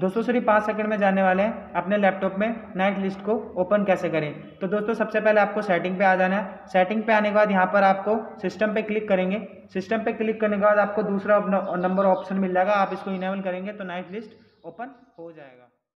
दोस्तों सिर्फ 5 सेकंड में जाने वाले हैं अपने लैपटॉप में नाइट लिस्ट को ओपन कैसे करें। तो दोस्तों सबसे पहले आपको सेटिंग पे आ जाना है। सेटिंग पे आने के बाद यहाँ पर आपको सिस्टम पे क्लिक करेंगे। सिस्टम पे क्लिक करने के बाद आपको दूसरा नंबर ऑप्शन मिल जाएगा, आप इसको इनेबल करेंगे तो नाइट लिस्ट ओपन हो जाएगा।